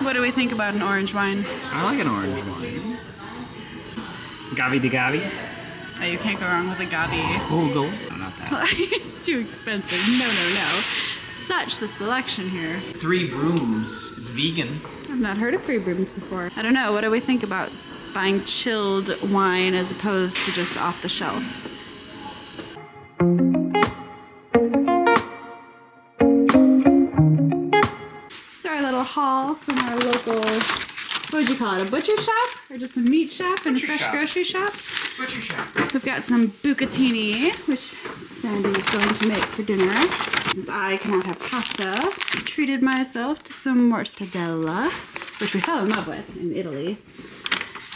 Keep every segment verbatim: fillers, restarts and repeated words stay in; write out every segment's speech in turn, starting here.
What do we think about an orange wine? I like an orange wine. Gavi di Gavi. Oh, you can't go wrong with a Gavi. Oh, go. No, not that. It's too expensive. No, no, no. Such the selection here. Three Brooms. It's vegan. I've not heard of Three Brooms before. I don't know. What do we think about buying chilled wine as opposed to just off the shelf? So our little haul from our local, what would you call it, a butcher shop? Or just a meat shop and butcher a fresh shop. grocery shop? Butcher shop. We've got some bucatini, which Sandy is going to make for dinner. Since I cannot have pasta, I treated myself to some mortadella, which we fell in love with in Italy.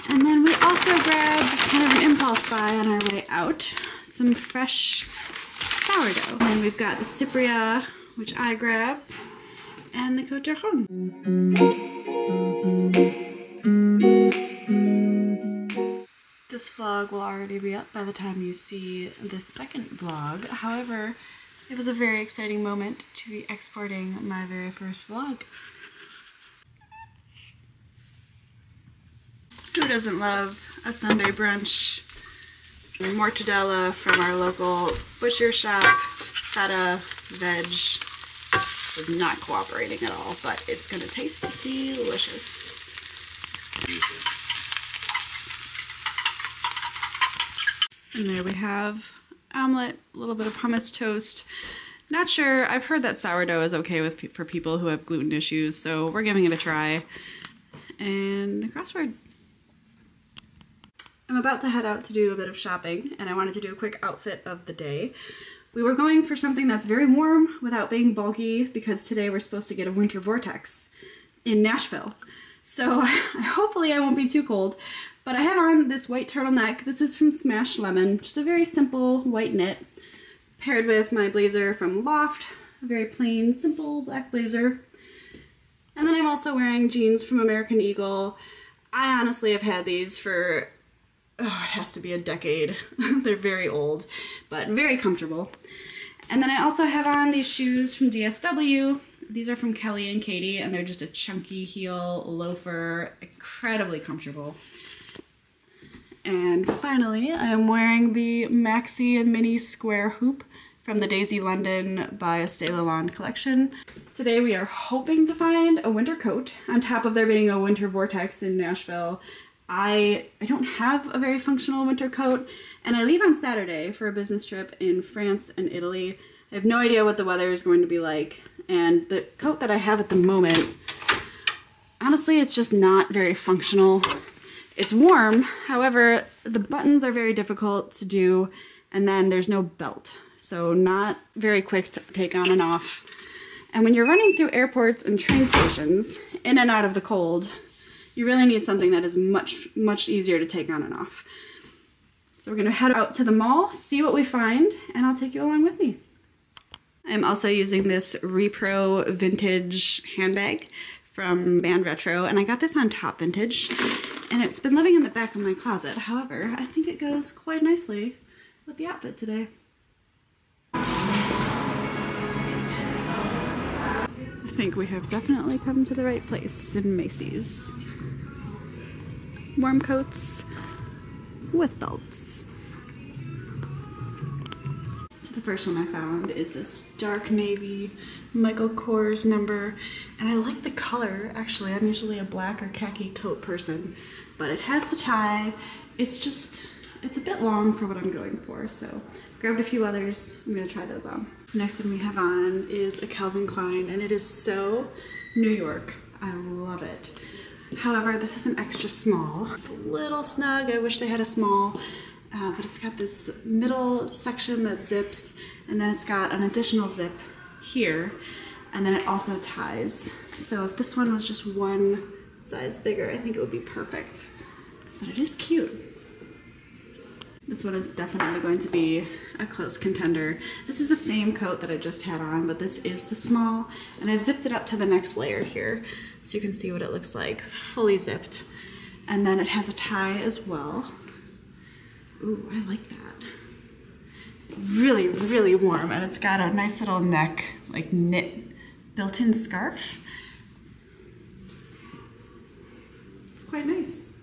And then we also grabbed, kind of an impulse buy on our way out, some fresh sourdough. And then we've got the Cypria, which I grabbed, and the Côte d'Aron. This vlog will already be up by the time you see this second vlog. However, it was a very exciting moment to be exporting my very first vlog. Who doesn't love a Sunday brunch? Mortadella from our local butcher shop, feta, veg, was not cooperating at all, but it's gonna taste delicious. And there we have omelet, a little bit of hummus toast. Not sure, I've heard that sourdough is okay with pe for people who have gluten issues, so we're giving it a try. And the crossword. I'm about to head out to do a bit of shopping, and I wanted to do a quick outfit of the day. We were going for something that's very warm without being bulky, because today we're supposed to get a winter vortex in Nashville. So hopefully I won't be too cold, but I have on this white turtleneck. This is from Smash Lemon, just a very simple white knit, paired with my blazer from Loft, a very plain, simple black blazer. And then I'm also wearing jeans from American Eagle. I honestly have had these for oh, it has to be a decade. They're very old, but very comfortable. And then I also have on these shoes from D S W. These are from Kelly and Katie, and they're just a chunky heel loafer, incredibly comfortable. And finally, I am wearing the maxi and mini square hoop from the Daisy London by Estée Lalonde collection. Today we are hoping to find a winter coat, on top of there being a winter vortex in Nashville. I, I don't have a very functional winter coat, and I leave on Saturday for a business trip in France and Italy. I have no idea what the weather is going to be like, and the coat that I have at the moment, honestly, it's just not very functional. It's warm, however, the buttons are very difficult to do, and then there's no belt, so not very quick to take on and off. And when you're running through airports and train stations, in and out of the cold, you really need something that is much, much easier to take on and off. So we're gonna head out to the mall, see what we find, and I'll take you along with me. I'm also using this Repro vintage handbag from Band Retro, and I got this on Top Vintage, and it's been living in the back of my closet. However, I think it goes quite nicely with the outfit today. I think we have definitely come to the right place in Macy's. Warm coats with belts. So the first one I found is this dark navy Michael Kors number, and I like the color. Actually, I'm usually a black or khaki coat person, but it has the tie. It's just, it's a bit long for what I'm going for, so I've grabbed a few others. I'm gonna try those on. Next one we have on is a Calvin Klein, and it is so New York. I love it. However, this is an extra small. It's a little snug. I wish they had a small, uh, but it's got this middle section that zips, and then it's got an additional zip here, and then it also ties. So if this one was just one size bigger, I think it would be perfect. But it is cute. This one is definitely going to be a close contender. This is the same coat that I just had on, but this is the small, and I've zipped it up to the next layer here so you can see what it looks like, fully zipped. And then it has a tie as well. Ooh, I like that. Really, really warm, and it's got a nice little neck, like knit built-in scarf. quite nice.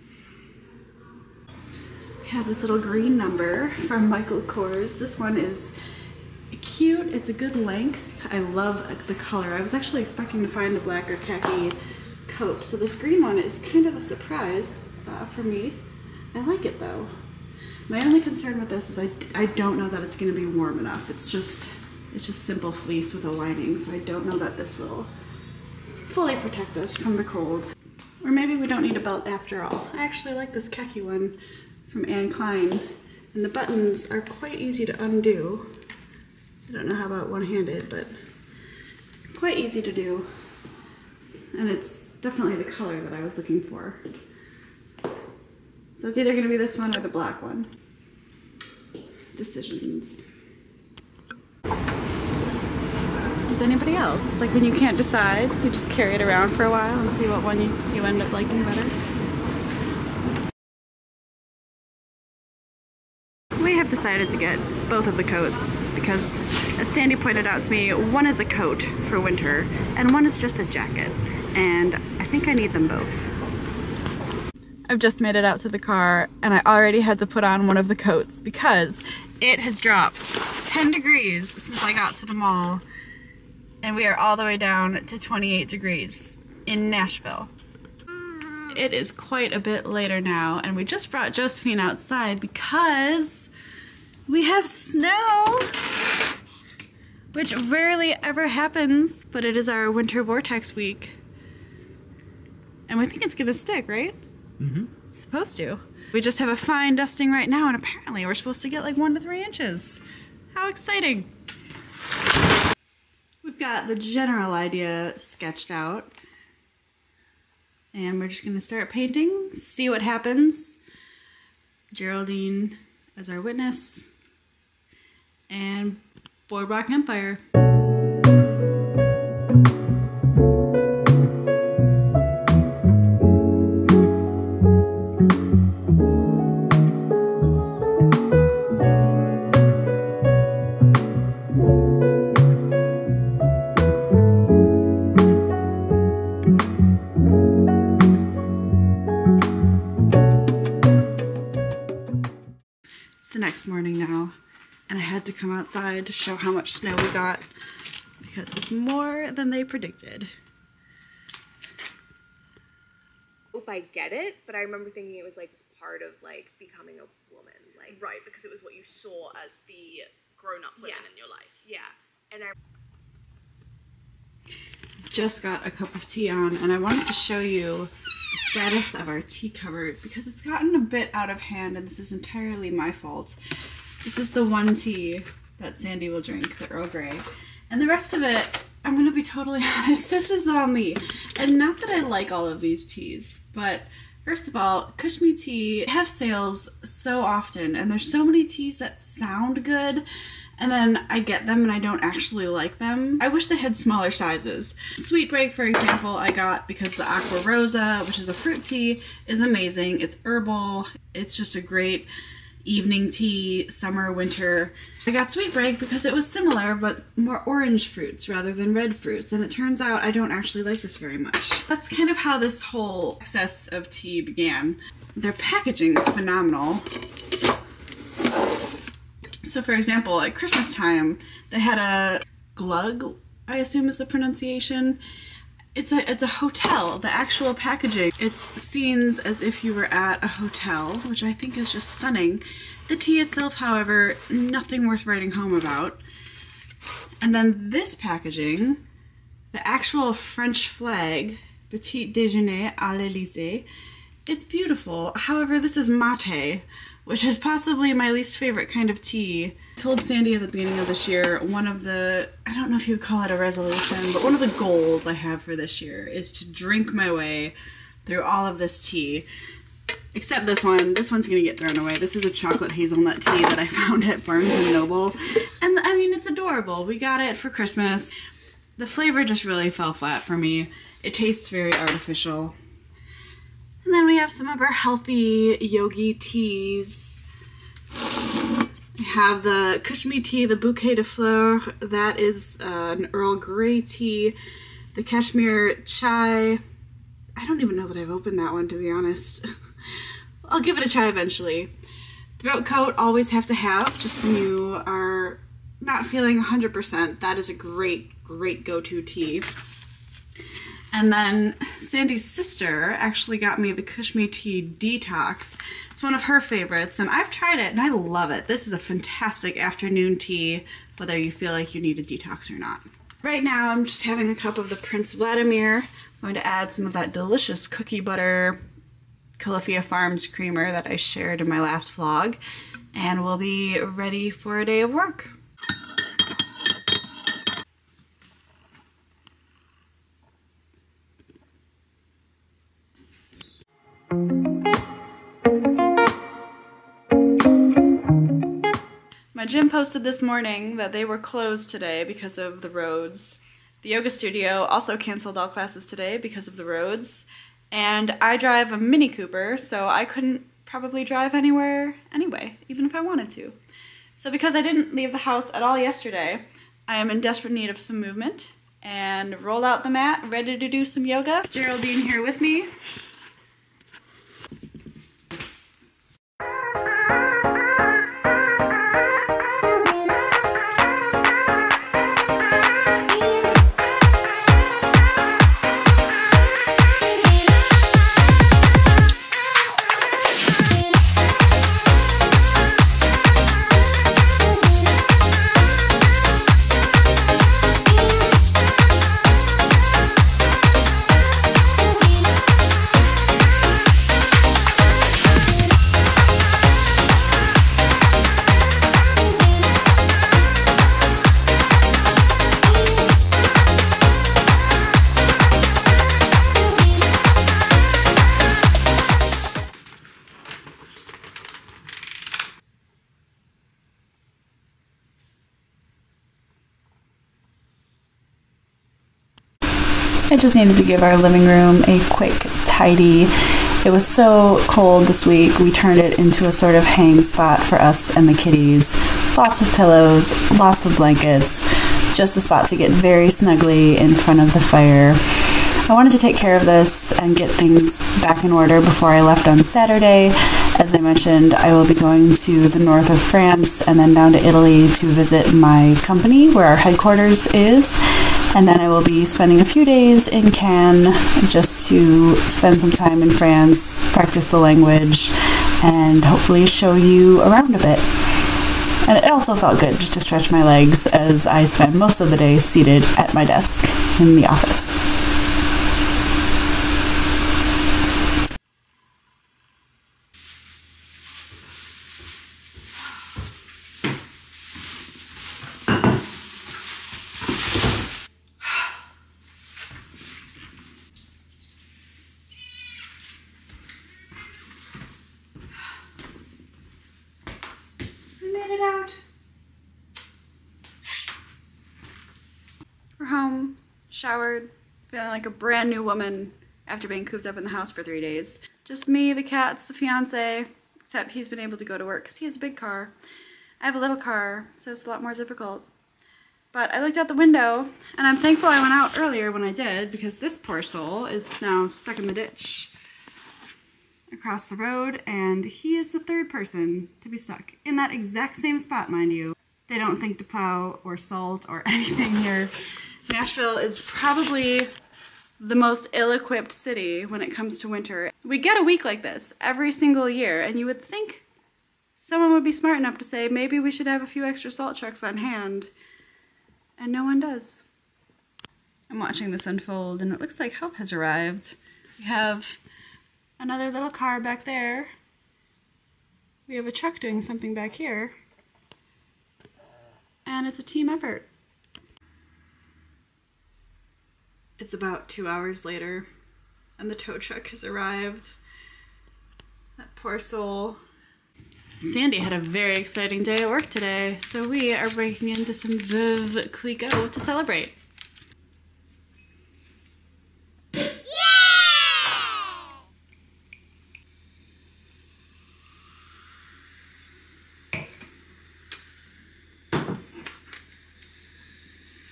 I have this little green number from Michael Kors. This one is cute. It's a good length. I love the color. I was actually expecting to find a black or khaki coat, so this green one is kind of a surprise uh, for me. I like it though. My only concern with this is I, I don't know that it's going to be warm enough. It's just it's just simple fleece with a lining, so I don't know that this will fully protect us from the cold. Or maybe we don't need a belt after all. I actually like this khaki one from Anne Klein, and the buttons are quite easy to undo. I don't know how about one-handed, but quite easy to do. And it's definitely the color that I was looking for. So it's either going to be this one or the black one. Decisions. Does anybody else? Like when you can't decide, you just carry it around for a while and see what one you, you end up liking better. We have decided to get both of the coats because, as Sandy pointed out to me, one is a coat for winter and one is just a jacket. And I think I need them both. I've just made it out to the car and I already had to put on one of the coats because it has dropped ten degrees since I got to the mall, and we are all the way down to twenty-eight degrees in Nashville. It is quite a bit later now, and we just brought Josephine outside because we have snow, which rarely ever happens, but it is our winter vortex week and we think it's gonna stick, right? Mm-hmm. It's supposed to. We just have a fine dusting right now, and apparently we're supposed to get like one to three inches. How exciting! We've got the general idea sketched out, and we're just gonna start painting, see what happens. Geraldine as our witness, and Boardwalk Empire. Morning now, and I had to come outside to show how much snow we got because it's more than they predicted. Hope I get it, but I remember thinking it was like part of like becoming a woman, like right, because it was what you saw as the grown-up women, yeah, in your life. Yeah, and I just got a cup of tea on, and I wanted to show you the status of our tea cupboard because it's gotten a bit out of hand, and this is entirely my fault. This is the one tea that Sandy will drink, the Earl Grey, and the rest of it, I'm gonna be totally honest, this is on me. And not that I like all of these teas, but first of all, Kusmi Tea have sales so often, and there's so many teas that sound good, and then I get them and I don't actually like them. I wish they had smaller sizes. Sweet Break, for example, I got because the Aqua Rosa, which is a fruit tea, is amazing. It's herbal. It's just a great evening tea, summer, winter. I got Sweet Break because it was similar, but more orange fruits rather than red fruits, and it turns out I don't actually like this very much. That's kind of how this whole excess of tea began. Their packaging is phenomenal. So for example, at Christmas time, they had a glug, I assume is the pronunciation. It's a, it's a hotel, the actual packaging. It seems as if you were at a hotel, which I think is just stunning. The tea itself, however, nothing worth writing home about. And then this packaging, the actual French flag, Petit Déjeuner à l'Élysée, it's beautiful. However, this is mate, which is possibly my least favorite kind of tea. I told Sandy at the beginning of this year, one of the, I don't know if you would call it a resolution, but one of the goals I have for this year is to drink my way through all of this tea. Except this one. This one's gonna get thrown away. This is a chocolate hazelnut tea that I found at Barnes and Noble. And I mean, it's adorable. We got it for Christmas. The flavor just really fell flat for me. It tastes very artificial. And then we have some of our healthy Yogi teas. We have the Kusmi Tea, the Bouquet de Fleurs. That is uh, an Earl Grey tea. The Kashmir Chai, I don't even know that I've opened that one, to be honest. I'll give it a try eventually. Throat Coat, always have to have, just when you are not feeling one hundred percent. That is a great, great go-to tea. And then Sandy's sister actually got me the Kusmi Tea Detox. It's one of her favorites, and I've tried it, and I love it. This is a fantastic afternoon tea, whether you feel like you need a detox or not. Right now, I'm just having a cup of the Prince Vladimir. I'm going to add some of that delicious cookie butter Califia Farms creamer that I shared in my last vlog, and we'll be ready for a day of work. My gym posted this morning that they were closed today because of the roads. The yoga studio also canceled all classes today because of the roads. And I drive a Mini Cooper, so I couldn't probably drive anywhere anyway, even if I wanted to. So because I didn't leave the house at all yesterday, I am in desperate need of some movement, and rolled out the mat, ready to do some yoga. Geraldine here with me. I just needed to give our living room a quick tidy. It was so cold this week, we turned it into a sort of hang spot for us and the kitties. Lots of pillows, lots of blankets, just a spot to get very snuggly in front of the fire. I wanted to take care of this and get things back in order before I left on Saturday. As I mentioned, I will be going to the north of France and then down to Italy to visit my company where our headquarters is. And then I will be spending a few days in Cannes just to spend some time in France, practice the language, and hopefully show you around a bit. And it also felt good just to stretch my legs as I spend most of the day seated at my desk in the office. Showered, feeling like a brand new woman after being cooped up in the house for three days. Just me, the cats, the fiance, except he's been able to go to work because he has a big car. I have a little car, so it's a lot more difficult. But I looked out the window, and I'm thankful I went out earlier when I did, because this poor soul is now stuck in the ditch across the road, and he is the third person to be stuck in that exact same spot, mind you. They don't think to plow or salt or anything here. Nashville is probably the most ill-equipped city when it comes to winter. We get a week like this every single year, and you would think someone would be smart enough to say, maybe we should have a few extra salt trucks on hand, and no one does. I'm watching this unfold, and it looks like help has arrived. We have another little car back there. We have a truck doing something back here, and it's a team effort. It's about two hours later, and the tow truck has arrived. That poor soul. Sandy had a very exciting day at work today, so we are breaking into some Veuve Clicquot to celebrate. Yeah!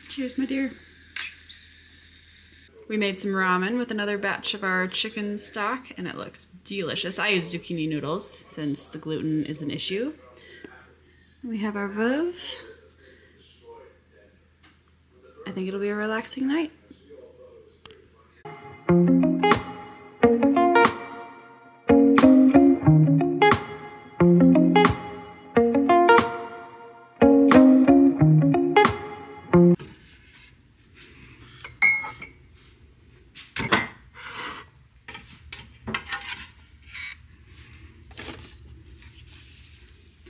Cheers, my dear. We made some ramen with another batch of our chicken stock, and it looks delicious. I use zucchini noodles since the gluten is an issue. We have our Veuve. I think it'll be a relaxing night.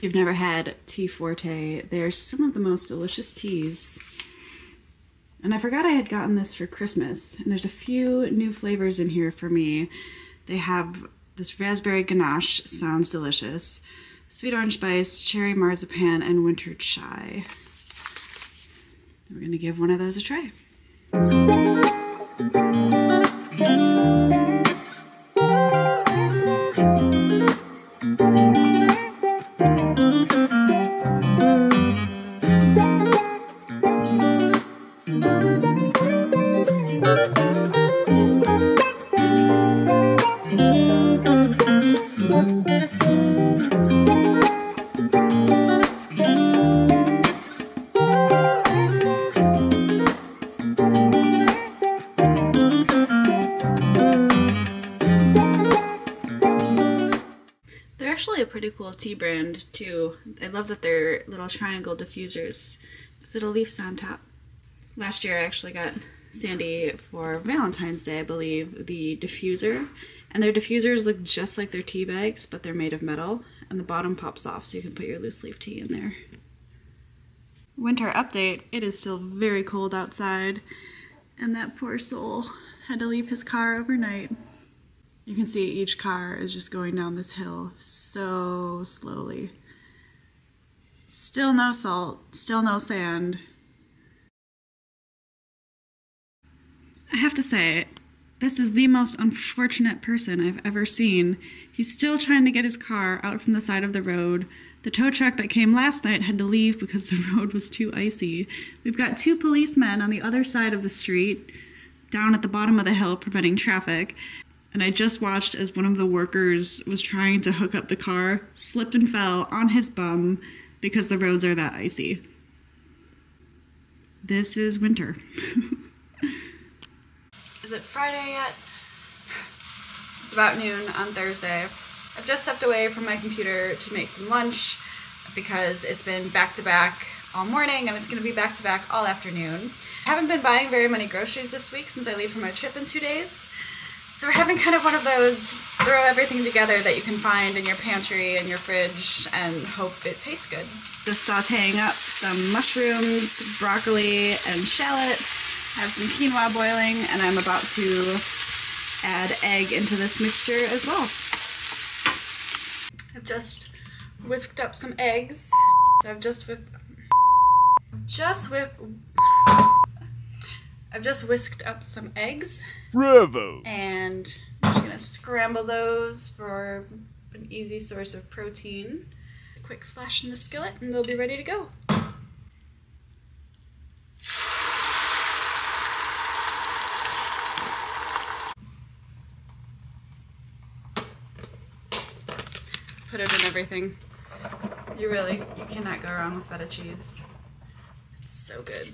You've never had Tea Forte. They're some of the most delicious teas. And I forgot I had gotten this for Christmas. And there's a few new flavors in here for me. They have this raspberry ganache, sounds delicious. Sweet orange spice, cherry marzipan, and winter chai. We're gonna give one of those a try. Pretty cool tea brand too. I love that they're little triangle diffusers with little leaves on top. Last year I actually got Sandy for Valentine's Day, I believe, the diffuser, and their diffusers look just like their tea bags, but they're made of metal and the bottom pops off so you can put your loose leaf tea in there. Winter update, it is still very cold outside and that poor soul had to leave his car overnight. You can see each car is just going down this hill so slowly. Still no salt, still no sand. I have to say, this is the most unfortunate person I've ever seen. He's still trying to get his car out from the side of the road. The tow truck that came last night had to leave because the road was too icy. We've got two policemen on the other side of the street, down at the bottom of the hill, preventing traffic. And I just watched as one of the workers was trying to hook up the car, slipped and fell on his bum because the roads are that icy. This is winter. Is it Friday yet? It's about noon on Thursday. I've just stepped away from my computer to make some lunch because it's been back-to-back all morning and it's gonna be back-to-back all afternoon. I haven't been buying very many groceries this week since I leave for my trip in two days. So we're having kind of one of those throw everything together that you can find in your pantry and your fridge and hope it tastes good. Just sauteing up some mushrooms, broccoli, and shallot. I have some quinoa boiling and I'm about to add egg into this mixture as well. I've just whisked up some eggs. So I've just whipped, just whipped, I've just whisked up some eggs. Bravo! And I'm just gonna scramble those for an easy source of protein. A quick flash in the skillet and they'll be ready to go. Put it in everything. You really, you cannot go wrong with feta cheese. It's so good.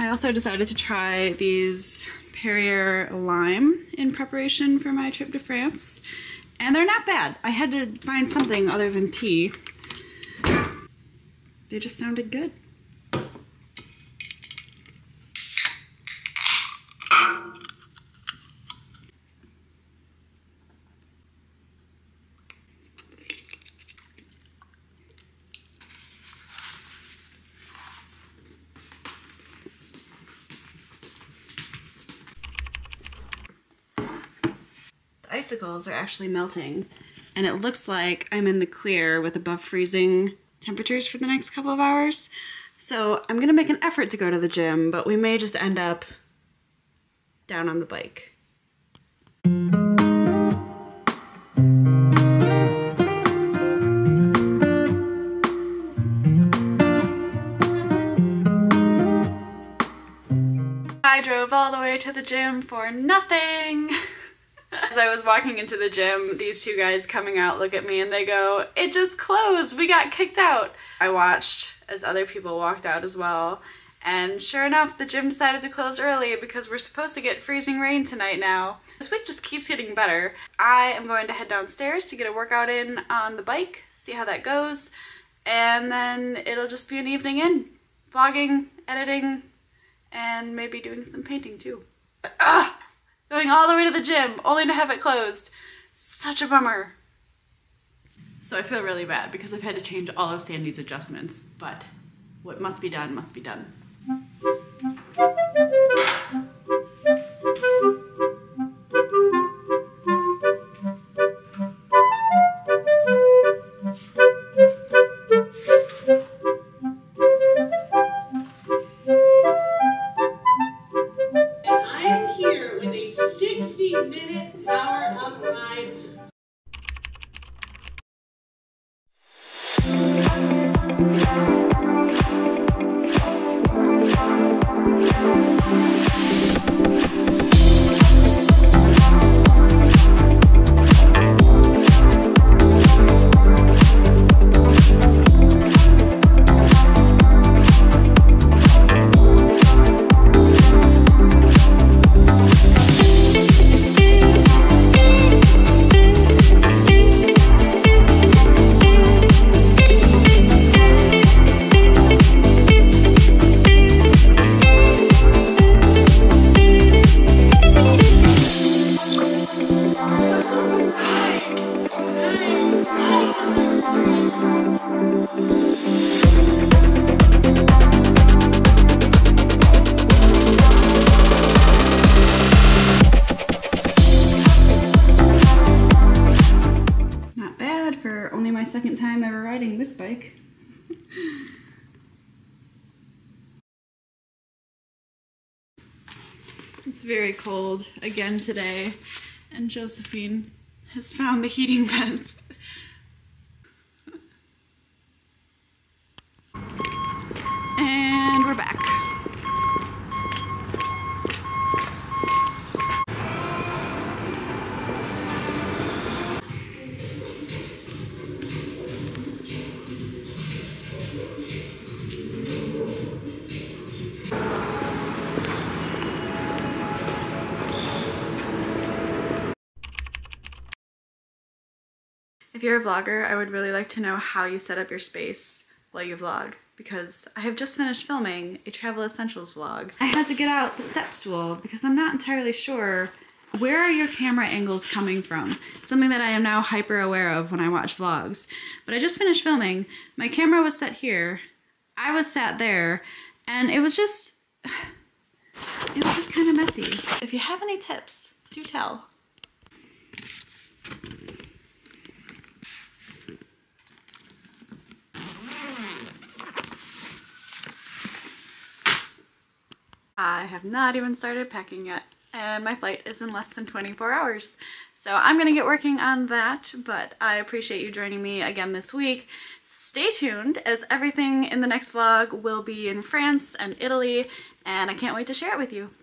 I also decided to try these Perrier lime in preparation for my trip to France, and they're not bad. I had to find something other than tea. They just sounded good. Icicles are actually melting and it looks like I'm in the clear with above freezing temperatures for the next couple of hours. So I'm gonna make an effort to go to the gym, but we may just end up down on the bike. to the gym for nothing. As I was walking into the gym, these two guys coming out look at me and they go, "It just closed, we got kicked out." I watched as other people walked out as well. And sure enough, the gym decided to close early because we're supposed to get freezing rain tonight now. This week just keeps getting better. I am going to head downstairs to get a workout in on the bike, see how that goes, and then it'll just be an evening in. Vlogging, editing, and maybe doing some painting too. Ugh! Going all the way to the gym, only to have it closed. Such a bummer. So I feel really bad because I've had to change all of Sandy's adjustments, but what must be done must be done. And I am here with a sixty minute power up ride. It's very cold again today, and Josephine has found the heating vent. And we're back. If you're a vlogger, I would really like to know how you set up your space while you vlog, because I have just finished filming a travel essentials vlog. I had to get out the step stool because I'm not entirely sure, where are your camera angles coming from? Something that I am now hyper aware of when I watch vlogs. But I just finished filming, my camera was set here, I was sat there, and it was just, it was just kind of messy. If you have any tips, do tell. I have not even started packing yet, and my flight is in less than twenty-four hours. So I'm gonna get working on that, but I appreciate you joining me again this week. Stay tuned, as everything in the next vlog will be in France and Italy, and I can't wait to share it with you.